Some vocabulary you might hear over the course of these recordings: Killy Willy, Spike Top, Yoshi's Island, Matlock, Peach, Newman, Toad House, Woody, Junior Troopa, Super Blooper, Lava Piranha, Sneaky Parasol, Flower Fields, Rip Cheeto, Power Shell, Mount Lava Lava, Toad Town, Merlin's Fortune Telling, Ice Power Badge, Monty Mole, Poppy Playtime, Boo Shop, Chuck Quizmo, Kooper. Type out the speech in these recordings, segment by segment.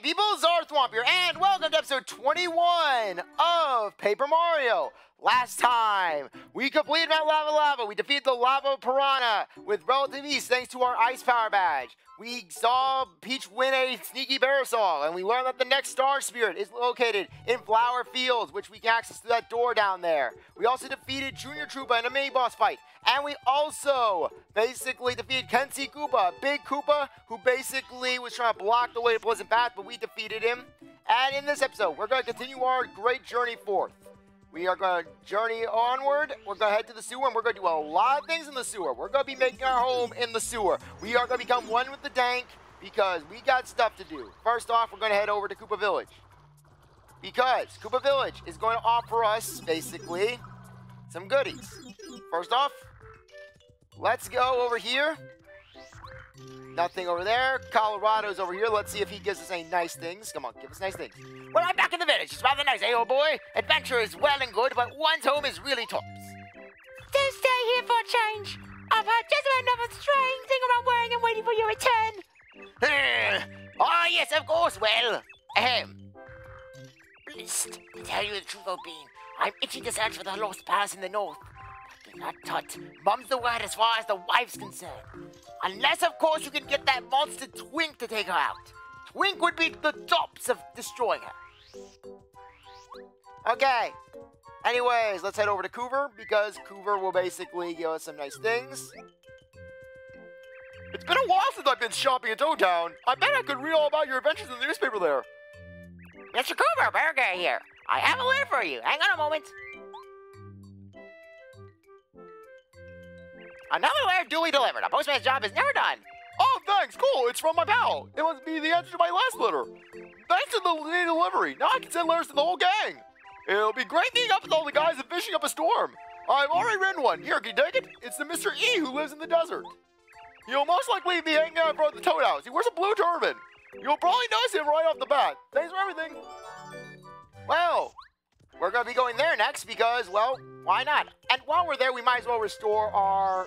Hey people, CzarThwomp here, and welcome to episode 21 of Paper Mario. Last time, we completed Mount Lava Lava. We defeated the Lava Piranha with relative ease thanks to our Ice Power Badge. We saw Peach win a Sneaky Parasol, and we learned that the next Star Spirit is located in Flower Fields, which we can access through that door down there. We also defeated Junior Troopa in a mini boss fight, and we also basically defeated Kensie Koopa, Big Koopa, who basically was trying to block the way to Pleasant Path, but we defeated him. And in this episode, we're going to continue our great journey forth. We are going to journey onward. We're going to head to the sewer, and we're going to do a lot of things in the sewer. We're going to be making our home in the sewer. We are going to become one with the dank because we got stuff to do. First off, we're going to head over to Koopa Village because Koopa Village is going to offer us, basically, some goodies. First off, let's go over here. Nothing over there. Colorado's over here. Let's see if he gives us any nice things. Come on, give us nice things. Well, I'm back in the village. It's rather nice, eh, old boy? Adventure is well and good, but one's home is really tops. Don't stay here for a change. I've had just about enough of straying, thing around wearing and waiting for your return. Oh, yes, of course, well. Ahem. Blist, to tell you the truth, old bean, I'm itching to search for the lost palace in the north. Not tut. Mum's the word as far as the wife's concerned. Unless, of course, you can get that monster Twink to take her out. Twink would be the tops of destroying her. Okay. Anyways, let's head over to Coover because Coover will basically give us some nice things. It's been a while since I've been shopping at Toad Town. I bet I could read all about your adventures in the newspaper there. Mr. Coover, Bear Gare here. I have a letter for you. Hang on a moment. Another letter duly delivered. A postman's job is never done. Oh, thanks. Cool. It's from my pal. It must be the answer to my last letter. Thanks to the delivery. Now I can send letters to the whole gang. It'll be great meeting up with all the guys and fishing up a storm. I've already written one. Here, can you take it? It's the Mr. E who lives in the desert. You'll most likely be hanging out in front of the Toad House. He wears a blue turban. You'll probably notice him right off the bat. Thanks for everything. Well, we're going to be going there next because, well, why not? And while we're there, we might as well restore our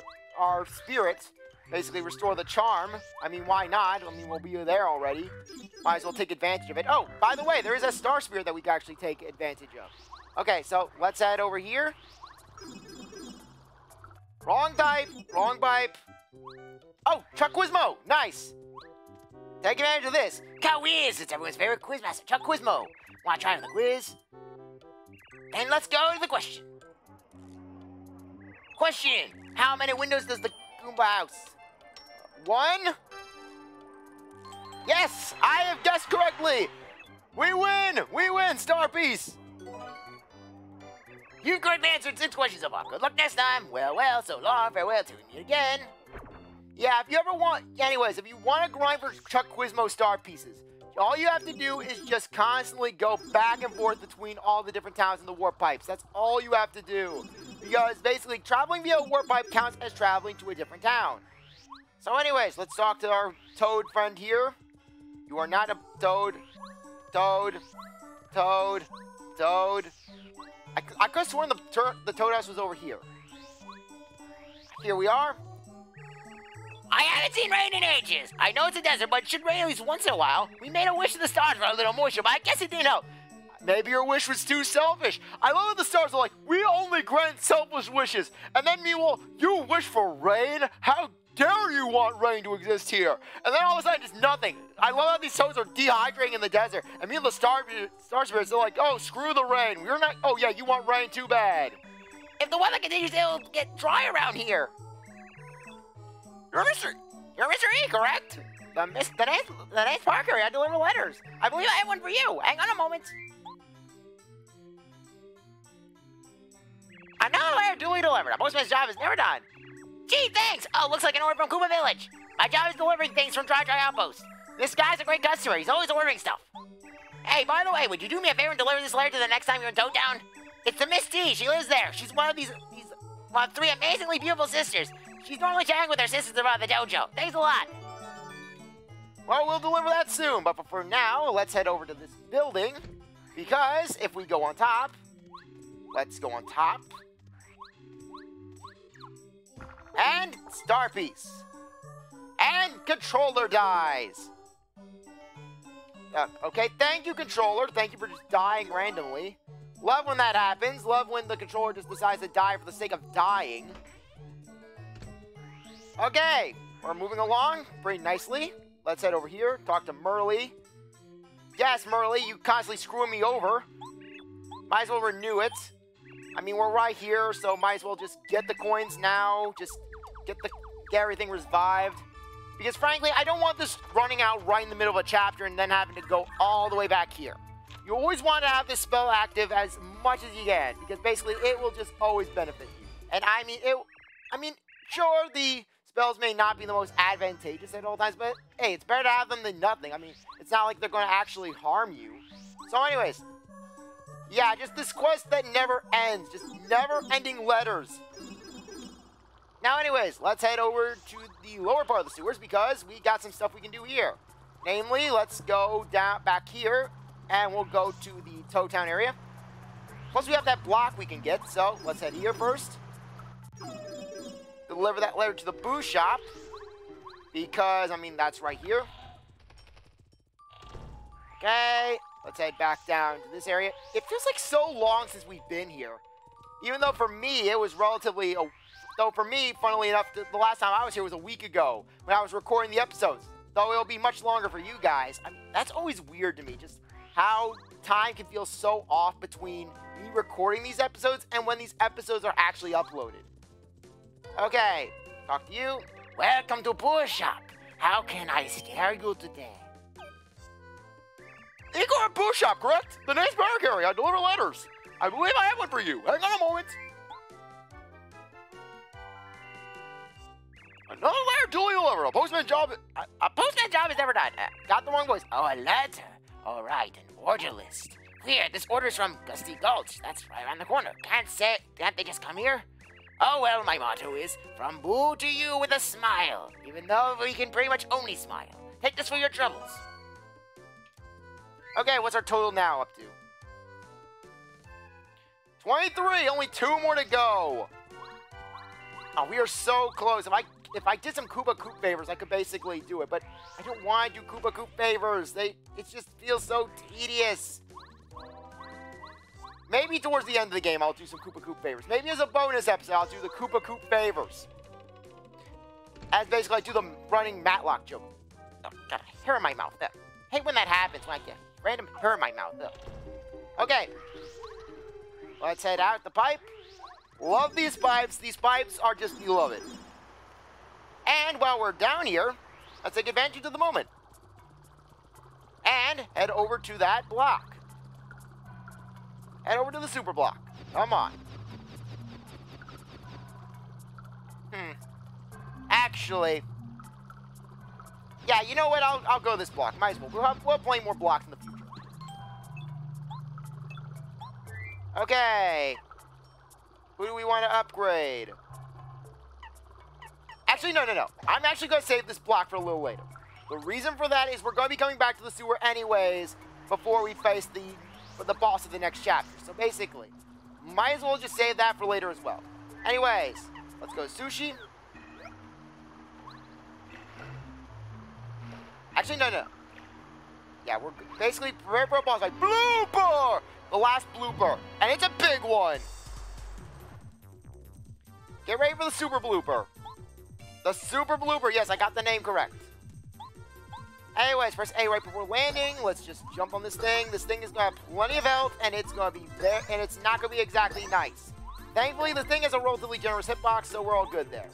spirit. Basically, restore the charm. I mean, why not? I mean, we'll be there already. Might as well take advantage of it. Oh, by the way, there is a star spirit that we can actually take advantage of. Okay, so let's head over here. Wrong type. Wrong pipe. Oh, Chuck Quizmo. Nice. Take advantage of this. Quiz. It's everyone's favorite quizmaster, Chuck Quizmo. Want to try on the quiz? Then let's go to the question. Question, how many windows does the Koopa house? One? Yes, I have guessed correctly. We win, Star Piece. You correctly answered 6 questions so far. Good luck next time. Well, well, so long, farewell, till we meet again. Yeah, if you ever want, anyways, if you want to grind for Chuck Quizmo Star Pieces, all you have to do is just constantly go back and forth between all the different towns and the warp pipes. That's all you have to do. Because basically traveling via a warp pipe counts as traveling to a different town. So anyways, let's talk to our toad friend here. You are not a toad. Toad. I could have sworn the Toad House was over here. Here we are. I haven't seen rain in ages. I know it's a desert, but it should rain at least once in a while. We made a wish to the stars for a little moisture, but I guess it didn't help. Maybe your wish was too selfish. I love that the stars are like, we only grant selfish wishes. And then meanwhile, you wish for rain? How dare you want rain to exist here? And then all of a sudden, it's nothing. I love how these toads are dehydrating in the desert. And meanwhile, the star spirits are like, oh, screw the rain. We're not, oh yeah, you want rain? Too bad. If the weather continues, it'll get dry around here. You're Mr. E, correct? The nice Parker, I deliver letters. I believe I have one for you. Hang on a moment. Another letter duly delivered. A postman's job is never done. Gee, thanks! Oh, looks like an order from Koopa Village. My job is delivering things from Dry Outpost. This guy's a great customer. He's always ordering stuff. Hey, by the way, would you do me a favor and deliver this letter to the next time you're in Toad Town? It's the Miss T. She lives there. She's one of these 3 amazingly beautiful sisters. She's normally chatting with her sisters about the dojo. Thanks a lot. Well, we'll deliver that soon. But for now, let's head over to this building. Because if we go on top... Let's go on top. And Star Piece. And controller dies. Okay, thank you, controller. Thank you for just dying randomly. Love when that happens. Love when the controller just decides to die for the sake of dying. Okay, we're moving along pretty nicely. Let's head over here, talk to Merlee. Yes, Merlee, you constantly screwing me over. Might as well renew it. I mean, we're right here, so might as well just get the coins now. Just get everything revived. Because frankly, I don't want this running out right in the middle of a chapter and then having to go all the way back here. You always want to have this spell active as much as you can, because basically it will just always benefit you. And I mean, sure, the spells may not be the most advantageous at all times, but hey, it's better to have them than nothing. I mean, it's not like they're going to actually harm you. So anyways, yeah, just this quest that never ends. Just never-ending letters. Now, anyways, let's head over to the lower part of the sewers because we got some stuff we can do here. Namely, let's go down back here and we'll go to the Toad Town area. Plus, we have that block we can get, so let's head here first. Deliver that letter to the Boo Shop because, I mean, that's right here. Okay, let's head back down to this area. It feels like so long since we've been here. Even though for me, it was relatively... So for me, funnily enough, the last time I was here was a week ago when I was recording the episodes. Though it'll be much longer for you guys. I mean, that's always weird to me, just how time can feel so off between me recording these episodes and when these episodes are actually uploaded. Okay, talk to you. Welcome to Boo Shop. How can I scare you today? You go to Boo Shop, correct? The name's Bear Gare. I deliver letters. I believe I have one for you. Hang on a moment. Another letter to deliver. A postman job is never done. Got the wrong voice. Oh, a letter. All right, an order list. Weird. This order's from Gusty Gulch. That's right around the corner. Can't they just come here? Oh well, my motto is from Boo to you with a smile. Even though we can pretty much only smile. Take this for your troubles. Okay, what's our total now up to? 23. Only 2 more to go. Oh, we are so close. If I did some Koopa Koop favors, I could basically do it, but I don't want to do Koopa Koop favors. It just feels so tedious. Maybe towards the end of the game, I'll do some Koopa Koop favors. Maybe as a bonus episode, I'll do the Koopa Koop favors. As basically, I do the running matlock joke. Oh, got a hair in my mouth. I hate when that happens, when I get random hair in my mouth. Okay. Let's head out the pipe. Love these pipes. These pipes are just, you love it. And while we're down here, let's take advantage of the moment. And head over to that block. Head over to the super block. Come on. Actually, yeah, you know what? I'll go this block. Might as well. We'll play more blocks in the future. Okay. Who do we want to upgrade? Actually, no. I'm actually going to save this block for a little later. The reason for that is we're going to be coming back to the sewer anyways before we face the boss of the next chapter. So basically, might as well just save that for later as well. Anyways, let's go to Sushi. Actually, no. Yeah, we're basically prepared for a boss like Blooper! The last blooper. And it's a big one! Get ready for the Super Blooper. The Super Blooper. Yes, I got the name correct. Anyways, press A right before landing. Let's just jump on this thing. This thing is going to have plenty of health, and it's going to be there, and it's not going to be exactly nice. Thankfully, the thing has a relatively generous hitbox, so we're all good there.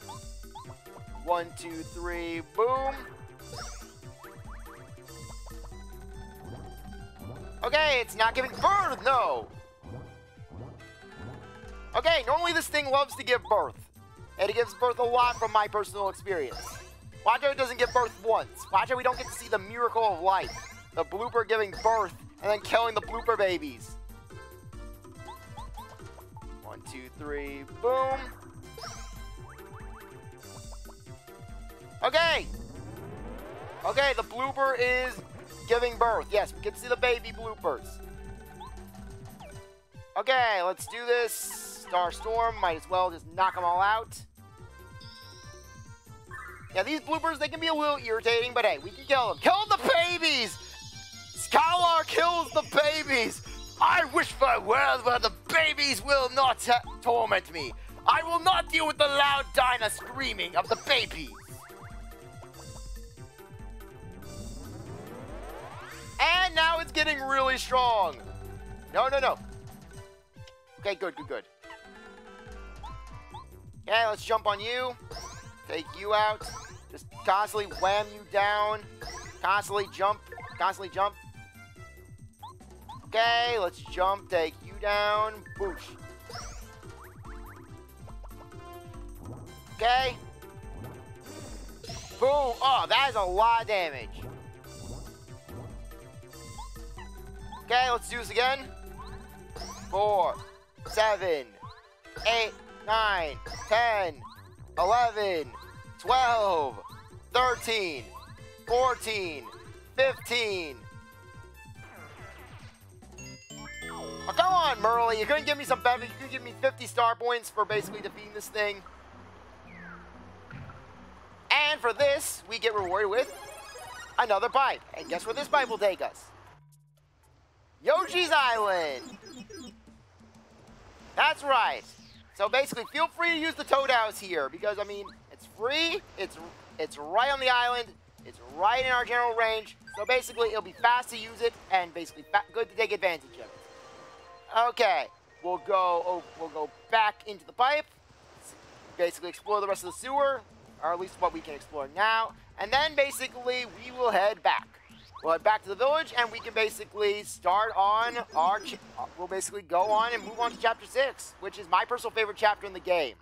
1, 2, 3, boom. Okay, it's not giving birth, no. Okay, normally this thing loves to give birth. And it gives birth a lot from my personal experience. Watch out, it doesn't give birth once. Watch out, we don't get to see the miracle of life. The blooper giving birth and then killing the blooper babies. 1, 2, 3, boom. Okay. Okay, the blooper is giving birth. Yes, we get to see the baby bloopers. Okay, let's do this. Star Storm, might as well just knock them all out. Yeah, these bloopers, they can be a little irritating, but hey, we can kill them. Kill the babies! kills the babies. I wish for a world where the babies will not torment me. I will not deal with the loud diner screaming of the babies. And now it's getting really strong. No, no, no. Okay, good, good, good. Yeah, let's jump on you. Take you out. Just constantly wham you down. Constantly jump. Constantly jump. Okay, let's jump. Take you down. Boosh. Okay. Boom. Oh, that is a lot of damage. Okay, let's do this again. 4, 7, 8, 9, 10, 11, 12, 13, 14, 15. Oh, come on, Merlee. You're going to give me some better. You can give me 50 star points for basically defeating this thing. And for this, we get rewarded with another pipe. And guess where this pipe will take us? Yoshi's Island! That's right. So basically, feel free to use the Toad House here because, I mean, it's free, it's right on the island, it's right in our general range, so basically it'll be fast to use it and basically good to take advantage of it. Okay, we'll go back into the pipe, basically explore the rest of the sewer, or at least what we can explore now, and then basically we will head back. We'll head back to the village, and we can basically start on our... We'll basically go on and move on to Chapter 6, which is my personal favorite chapter in the game.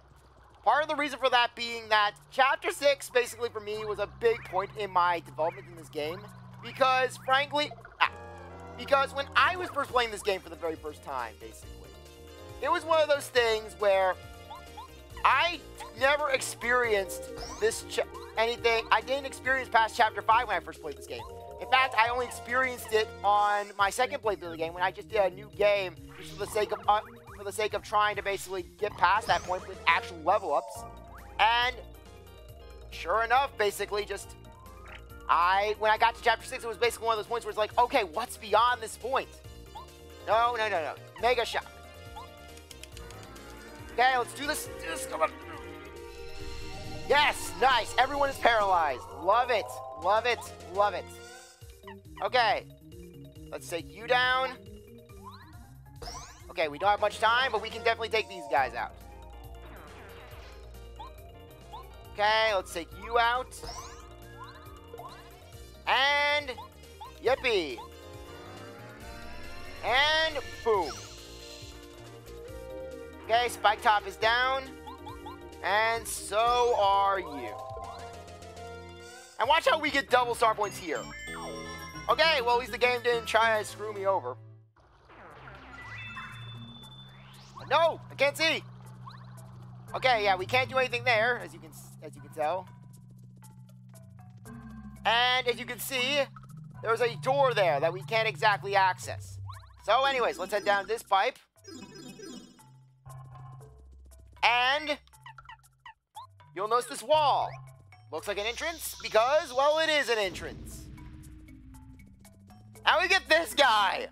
Part of the reason for that being that Chapter 6, basically for me, was a big point in my development in this game. Because, frankly... because when I was first playing this game for the very first time, basically, it was one of those things where I never experienced this anything. I didn't experience past Chapter 5 when I first played this game. In fact, I only experienced it on my second playthrough of the game when I just did a new game just for the sake of trying to basically get past that point with actual level ups. And sure enough, basically just when I got to Chapter 6, it was basically one of those points where it's like, okay, what's beyond this point? No, no, no, no. Mega Shock. Okay, let's do this. Come on. Yes, nice. Everyone is paralyzed. Love it. Love it. Love it. Okay, let's take you down. Okay, we don't have much time, but we can definitely take these guys out. Okay, let's take you out. And, yippee. And, boom. Okay, Spike Top is down. And so are you. And watch how we get double star points here. Okay, well, at least the game didn't try to screw me over. No, I can't see. Okay, yeah, we can't do anything there, as you can tell. And as you can see, there's a door there that we can't exactly access. So anyways, let's head down this pipe. And you'll notice this wall. Looks like an entrance because, well, it is an entrance. Now we get this guy.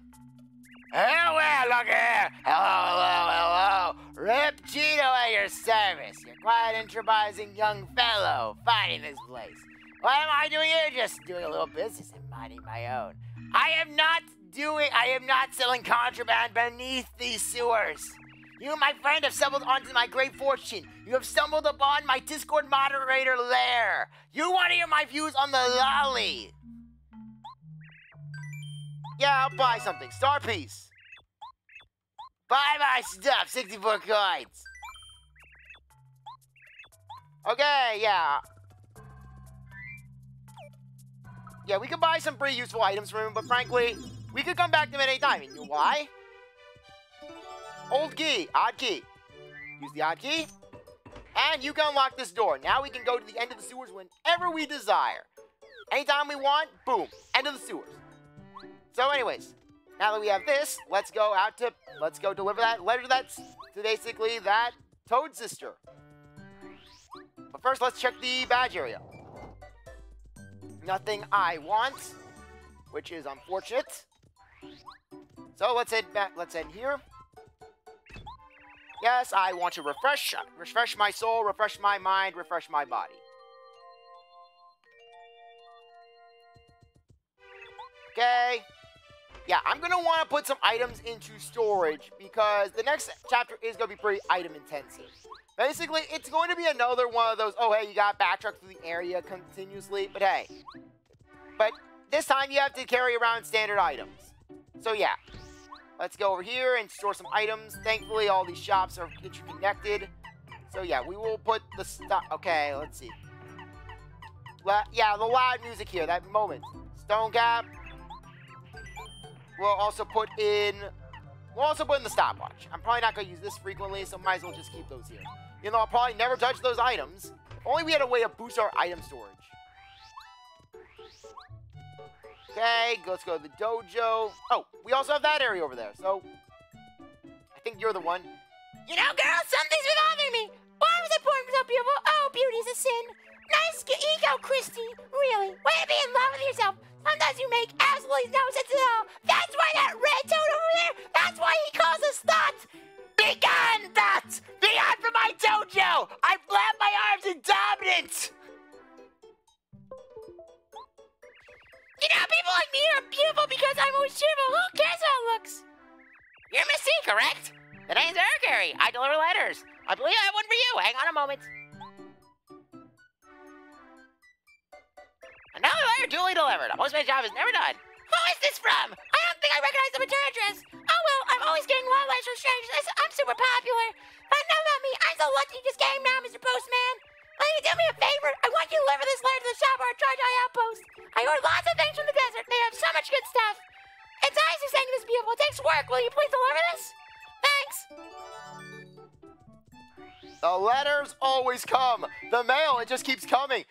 Hello, look here. Hello, hello, hello. Rip Cheeto at your service. You're quite an enterprising young fellow fighting this place. What am I doing here? Just doing a little business and minding my own. I am not selling contraband beneath these sewers. You, my friend, have stumbled onto my great fortune. You have stumbled upon my Discord moderator lair. You want to hear my views on the lolly. Yeah, I'll buy something. Star piece. Buy my stuff. 64 coins. Okay, yeah. Yeah, we can buy some pretty useful items from him, but frankly, we could come back to him at any time. You know why? Old key. Odd key. Use the odd key. And you can unlock this door. Now we can go to the end of the sewers whenever we desire. Anytime we want, boom. End of the sewers. So anyways, now that we have this, let's go deliver that letter to basically that Toad sister. But first, let's check the badge area. Nothing I want, which is unfortunate. So let's head back. Let's end here. Yes, I want to refresh my soul, refresh my mind, refresh my body. Okay. Yeah, I'm gonna want to put some items into storage because the next chapter is gonna be pretty item intensive. Basically, it's going to be another one of those, oh hey, you gotta backtrack through the area continuously, but hey. But this time you have to carry around standard items. So yeah, let's go over here and store some items. Thankfully, all these shops are interconnected. So yeah, we will put the stuff, okay, let's see. Yeah, the loud music here, that moment. Stone Cap. We'll also put in the stopwatch. I'm probably not gonna use this frequently, so might as well just keep those here. You know, I'll probably never touch those items. If only we had a way to boost our item storage. Okay, let's go to the dojo. Oh, we also have that area over there, so I think you're the one. You know, girl, some things were bothering me. Why was I born so beautiful? Oh, beauty's a sin. Nice ego, Christy. Really, way to be in love with yourself. Sometimes you make absolutely no sense at all. That's why that red toad over there, that's why he calls us thuds. Begone, thuds! Begone from my dojo! I flap my arms in dominance! You know, people like me are beautiful because I'm always cheerful. Who cares how it looks? You're Miss C, correct? The name's Ergary. I deliver letters. I believe I have one for you. Hang on a moment. Another letter duly delivered. A postman's job is never done. Who is this from? I don't think I recognize the return address. Oh well, I'm always getting wild letters from strangers. I'm super popular. But enough about me. I'm so lucky you just came now, Mr. Postman. Will you do me a favor? I want you to deliver this letter to the shop or a tri-dye outpost. I ordered lots of things from the desert. They have so much good stuff. It's nice to send you this beautiful. It takes work. Will you please deliver this? Thanks. The letters always come. The mail, it just keeps coming.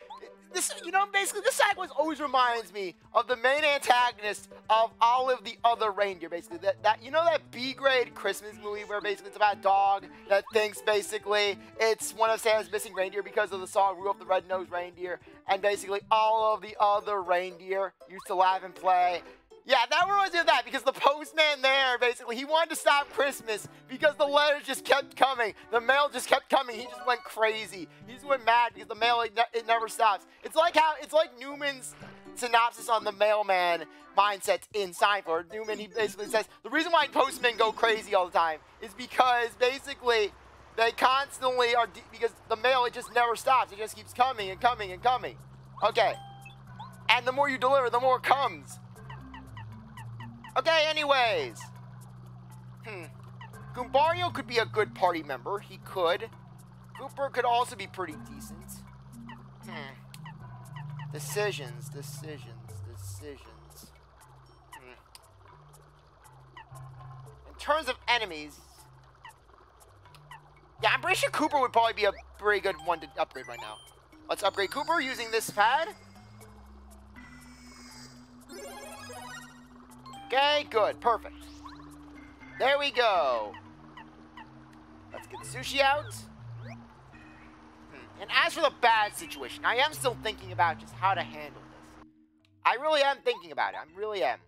This, you know, basically, this sequence always reminds me of the main antagonist of Olive the Other Reindeer, basically. You know that B-grade Christmas movie where basically it's about a dog that thinks, basically, it's one of Santa's missing reindeer because of the song Rudolph the Red-Nosed Reindeer, and basically all of the other reindeer used to laugh and play. Yeah, that reminds me of that because the postman there, basically, he wanted to stop Christmas because the letters just kept coming. The mail just kept coming. He just went crazy. He just went mad because the mail, it never stops. It's like how, it's like Newman's synopsis on the mailman mindset in Seinfeld. Newman, he basically says, the reason why postmen go crazy all the time is because basically they constantly are, because the mail, it just never stops. It just keeps coming and coming and coming. Okay. And the more you deliver, the more comes. Okay, anyways. Goombario could be a good party member. He could. Kooper could also be pretty decent. Decisions. In terms of enemies... Yeah, I'm pretty sure Kooper would probably be a pretty good one to upgrade right now. Let's upgrade Kooper using this pad. Okay, good, perfect. There we go. Let's get the sushi out. And as for the badge situation, I am still thinking about just how to handle this. I really am thinking about it. I really am.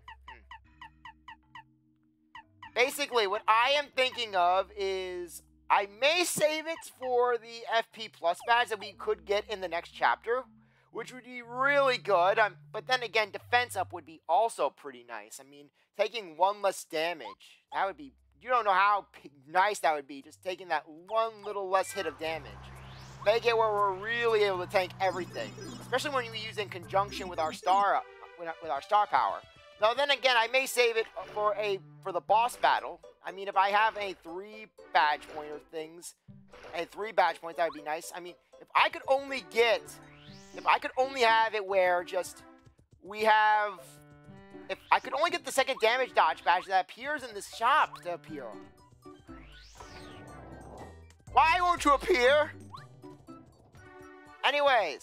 Basically, what I am thinking of is I may save it for the FP Plus badge that we could get in the next chapter, which would be really good, but then again, defense up would be also pretty nice. I mean, taking one less damage, that would be, you don't know how nice that would be, just taking that one little less hit of damage. Make it where we're really able to tank everything, especially when we use it in conjunction with our star power. Now then again, I may save it for the boss battle. I mean, if I have a 3 badge pointer things, and 3 badge points, that would be nice. I mean, if I could only have it where just we have, if I could only get the second damage dodge badge that appears in this shop to appear. Why won't you appear? Anyways,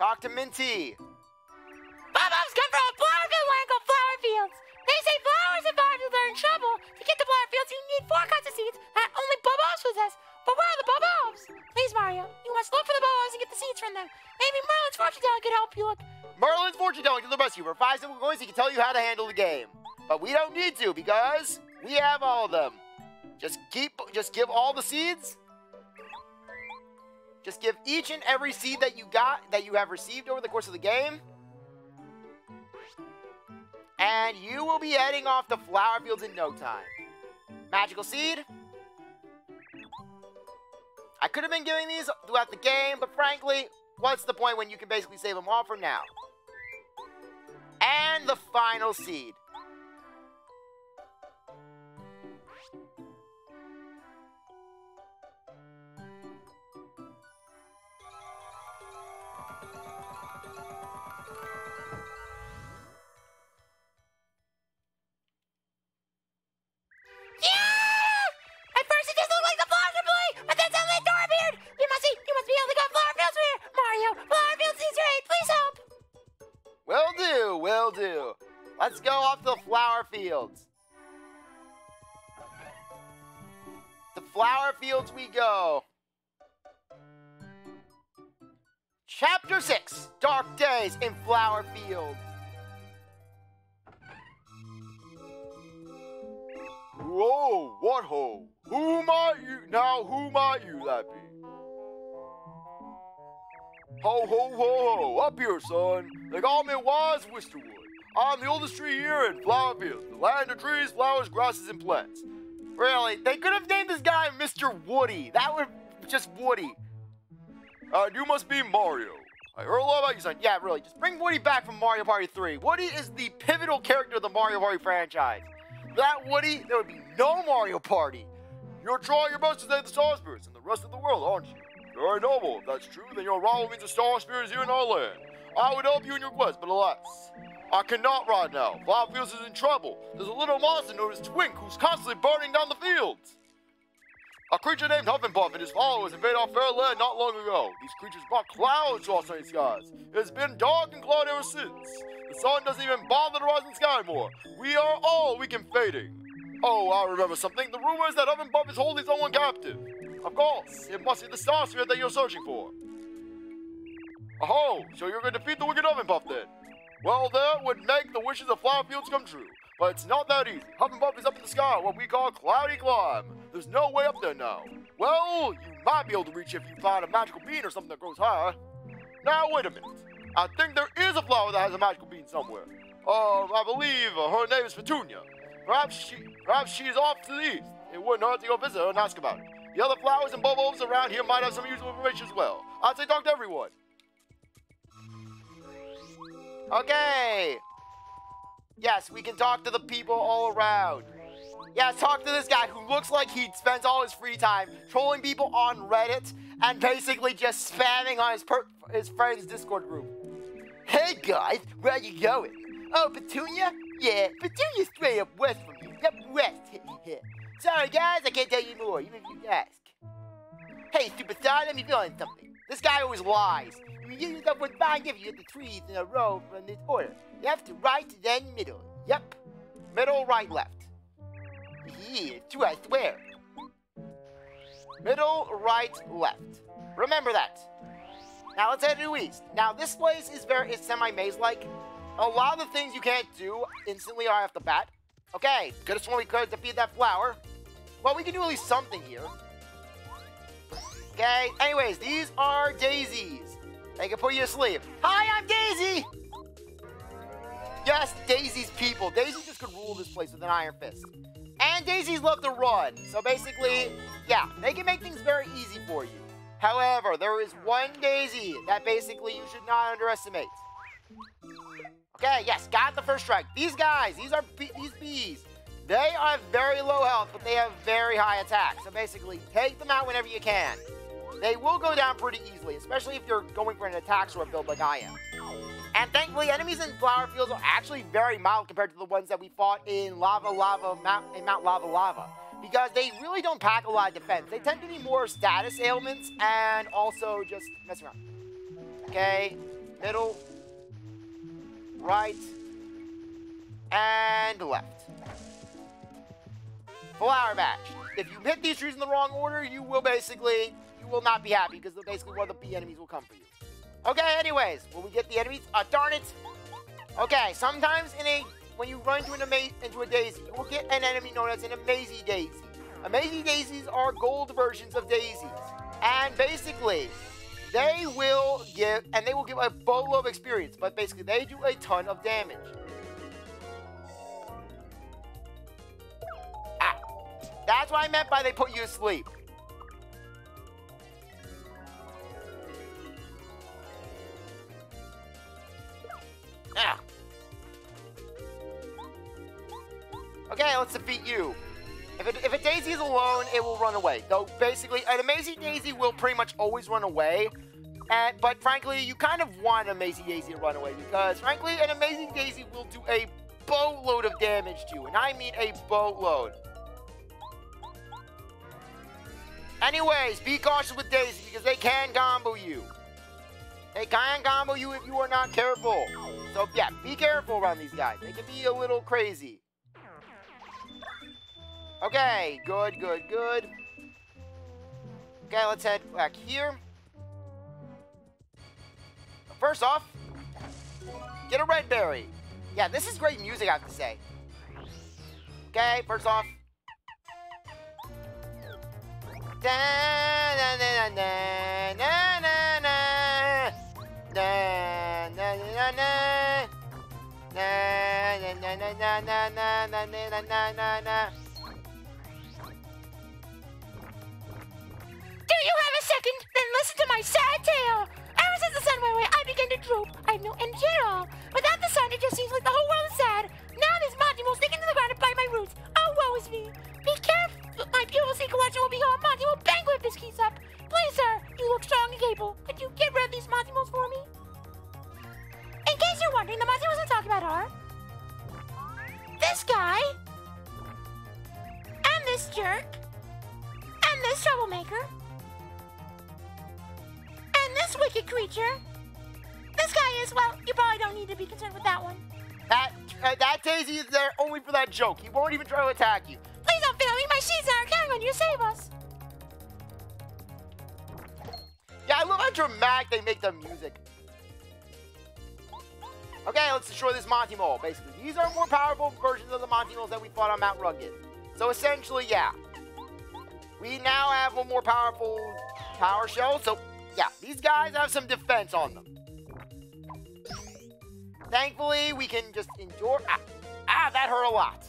talk to Minty. Bub-ups come from a flower field land called Flower Fields. They say flowers and vines are in trouble. To get to Flower Fields, you need 4 kinds of seeds that only Bub-ups possess. But where are the Bub-ups? Please, Mario, you must look for the Bub-ups and get the seeds from them. Maybe Merlin's Fortune Telling could help you look. Merlin's Fortune Telling to the rescue. For 5 simple coins, he can tell you how to handle the game. But we don't need to because we have all of them. Just give all the seeds. Just give each and every seed that you got, that you have received over the course of the game. And you will be heading off to Flower Fields in no time. Magical seed. I could have been giving these throughout the game, but frankly, what's the point when you can basically save them all for now? And the final seed. Let's go off to the Flower Fields. The Flower Fields we go. Chapter 6, Dark Days in Flower Fields. Whoa, what ho? Who might you? Now who might you that be? Ho, ho, ho, ho, up here, son. They call me Wise Wisterwood. I'm the oldest tree here in Flower Fields, the land of trees, flowers, grasses, and plants. Really? They could have named this guy Mr. Woody. That would just Woody. You must be Mario. I heard a lot about you, son. Yeah, really. Just bring Woody back from Mario Party 3. Woody is the pivotal character of the Mario Party franchise. Without Woody, there would be no Mario Party. You're trying your best to save the Star Spirits and the rest of the world, aren't you? Very noble. If that's true, then your rival means the Star Spirit is here in our land. I would help you in your quest, but alas, I cannot right now. Flower Fields is in trouble. There's a little monster known as Twink who's constantly burning down the fields. A creature named Ovenbuff and his followers invaded our fair land not long ago. These creatures brought clouds to our sunny skies. It has been dark and cloudy ever since. The sun doesn't even bother the rising sky anymore. We are all weak and fading. Oh, I remember something. The rumor is that Ovenbuff is holding someone captive. Of course, it must be the Star Spirit that you're searching for. Oh, so you're going to defeat the wicked Ovenbuff then? Well, that would make the wishes of Flower Fields come true, but it's not that easy. Huffenbuff is up in the sky, what we call Cloudy Climb. There's no way up there now. Well, you might be able to reach if you find a magical bean or something that grows higher. Now, wait a minute. I think there is a flower that has a magical bean somewhere. I believe her name is Petunia. Perhaps she's off to the east. It wouldn't hurt to go visit her and ask about it. The other flowers and bub-ups around here might have some useful information as well. I'd say talk to everyone. Okay. Yes, we can talk to the people all around. Yes, talk to this guy who looks like he spends all his free time trolling people on Reddit and basically just spamming on his friend's Discord group. Hey guys, where are you going? Oh, Petunia? Yeah, Petunia's straight up west from you. Up west. Sorry guys, I can't tell you more, even if you ask. Hey, superstar, let me fill in something. This guy always lies. You used up with 5 of you at the trees in a row from this order. Left, right, then middle. Yep. Middle, right, left. Yeah, true, I swear. Middle, right, left. Remember that. Now let's head due east. Now this place is semi-maze-like. A lot of the things you can't do instantly are off the bat. Okay, could have sworn we could defeat that flower. Well, we can do at least something here. Okay, anyways, these are daisies. They can put you to sleep. Hi, I'm Daisy! Yes, Daisy's people. Daisy just could rule this place with an iron fist. And daisies love to run. So basically, yeah, they can make things very easy for you. However, there is one daisy that basically you should not underestimate. Okay, yes, got the first strike. These guys, these bees, they have very low health, but they have very high attack. So basically, take them out whenever you can. They will go down pretty easily, especially if you're going for an attack sort of build like I am. And thankfully, enemies in Flower Fields are actually very mild compared to the ones that we fought in Mount Lava Lava, because they really don't pack a lot of defense. They tend to be more status ailments and also just messing around. Okay, middle, right, and left. Flower Badge. If you hit these trees in the wrong order, you will basically... will not be happy because basically one of the bee enemies will come for you. Okay, anyways, will we get the enemies? Darn it. Okay, sometimes in a when you run into a daisy, you will get an enemy known as an Amazy Daisy. Amazy Daisies are gold versions of daisies. And basically, they will give a boatload of experience, but basically they do a ton of damage. Ah, that's what I meant by they put you to sleep. Ah. Okay, let's defeat you. If a daisy is alone, it will run away. Though basically, an Amazy Daisy will pretty much always run away. But frankly, you kind of want an Amazy Daisy to run away because frankly, an Amazy Daisy will do a boatload of damage to you. And I mean a boatload. Anyways, be cautious with daisies because they can combo you. They can combo you if you are not careful. So yeah, be careful around these guys. They can be a little crazy. Okay, good, good, good. Okay, let's head back here. First off, get a red berry. Yeah, this is great music, I have to say. Okay, first off. Do you have a second? Then listen to my sad tale. Ever since the sun went away, I began to droop. I have no energy at all. Without the sun, it just seems like the whole world is sad. Now this Monty Mole sticking to the ground and bite my roots. Oh, woe is me. Be careful. My beautiful sea collection will be gone. Monty will bang with this keys up. Please, sir, you look strong and capable. Could you get rid of these Monty Moles for me? In case you're wondering, the Monty Moles I'm talking about are... this guy. And this jerk. And this troublemaker. This wicked creature. This guy is, well, you probably don't need to be concerned with that one. That daisy is there only for that joke. He won't even try to attack you. Please don't fail me. My sheets are counting on you to save us. Yeah, I love how dramatic they make the music. Okay, let's destroy this Monty Mole, basically. These are more powerful versions of the Monty Moles that we fought on Mount Rugged. So essentially, yeah. We now have a more powerful Power Shell, so... yeah, these guys have some defense on them. Thankfully, we can just endure... Ah, that hurt a lot.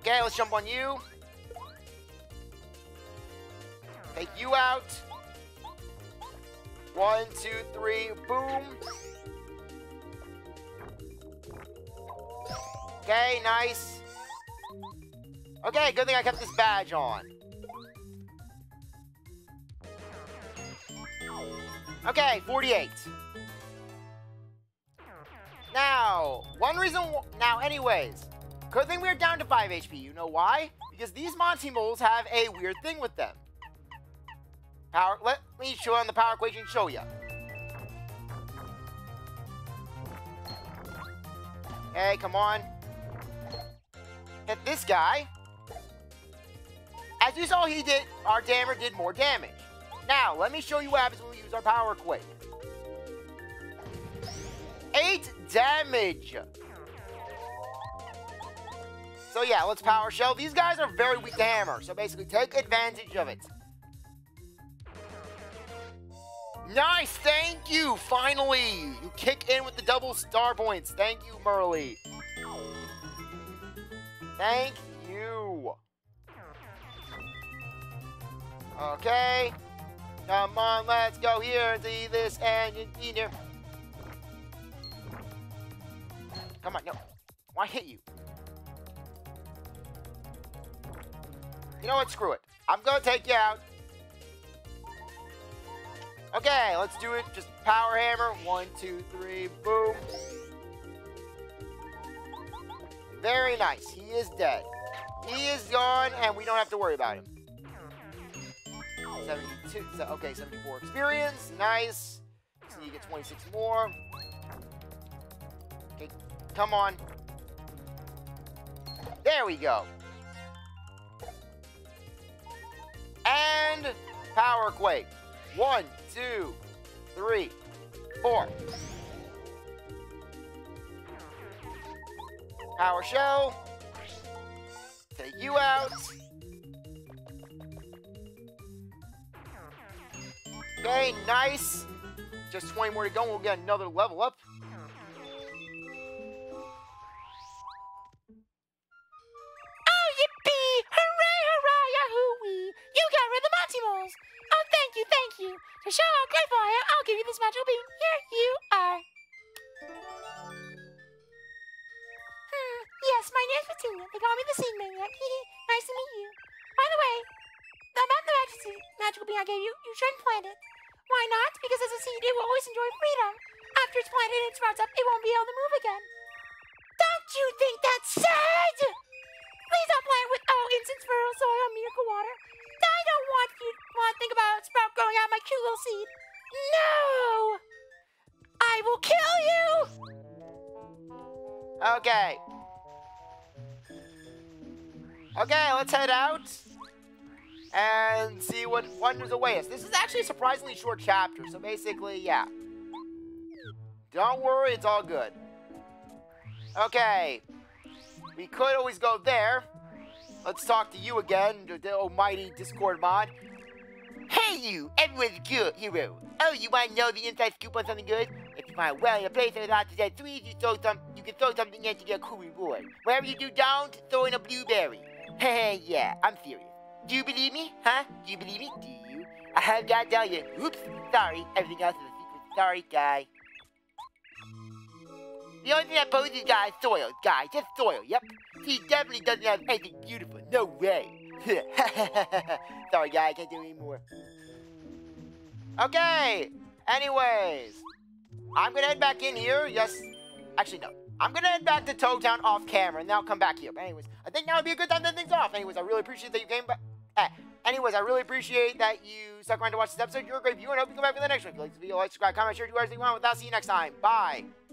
Okay, let's jump on you. Take you out. 1, 2, 3, boom. Okay, nice. Okay, good thing I kept this badge on. Okay, 48. Now, good thing we're down to 5 HP. You know why? Because these Monty Moles have a weird thing with them. Let me show on the Power Quake and show you. Hey, come on. Hit this guy. As you saw, he did, our dammer did more damage. Now, let me show you what happens when we use our Power Quake. 8 damage. So yeah, let's Power Shell. These guys are very weak to hammer, so basically take advantage of it. Nice, thank you, finally. You kick in with the double star points. Thank you, Merlee. Thank you. Okay, come on, let's go here and see this engine here. Come on, no. Why hit you? You know what? Screw it. I'm gonna take you out. Okay, let's do it. Just power hammer. 1, 2, 3, boom. Very nice. He is dead. He is gone, and we don't have to worry about him. 72. Okay, 74 experience. Nice. So you get 26 more. Okay, come on. There we go. And Power Quake. 1, 2, 3. 4. Power Shell. Take you out. Okay, nice. Just 20 more to go and we'll get another level up. Oh, yippee! Hooray, hooray, yahoo-wee! You got rid of the Monty Moles! Oh, thank you, thank you! To show how grateful I am, I'll give you this magical bean. Here you are. Yes, my name is Petunia. They call me the Seed Maniac. Hee. Nice to meet you. By the way, about the magical bean I gave you, you shouldn't plant it. Why not? Because as a seed, it will always enjoy freedom. After it's planted and it sprouts up, it won't be able to move again. Don't you think that's sad? Please don't plant with incense, fertile soil, and miracle water. I don't want you to think about sprout growing out my cute little seed. No! I will kill you! Okay. Okay, let's head out and see what wonders await us. This is actually a surprisingly short chapter, so basically, yeah. Don't worry, it's all good. Okay, we could always go there. Let's talk to you again, the almighty Discord mod. Hey you, everyone's good hero. Oh, you want to know the inside scoop on something good? If you find well in a place that lots of dead threes, you can throw something in to get a cool reward. Whatever you do, don't throw in a blueberry. Hey, yeah, I'm serious. Do you believe me? Huh? Do you believe me? Do you? I have got to tell you. Oops. Sorry. Everything else is a secret. Sorry, guy. The only thing that poses guy is soil. Guy. Just soil. Yep. He definitely doesn't have anything beautiful. No way. Sorry, guy. I can't do any more. Okay. Anyways. I'm going to head back in here. Yes. Actually, no. I'm going to head back to Toad Town off camera, and then I'll come back here. But anyways, I think now would be a good time to end things off. Anyways, I really appreciate that you came back. Anyways, I really appreciate that you stuck around to watch this episode. You're a great viewer, and I hope you come back for the next one. If you like this video, like, subscribe, comment, share, do everything you want. I'll see you next time. Bye.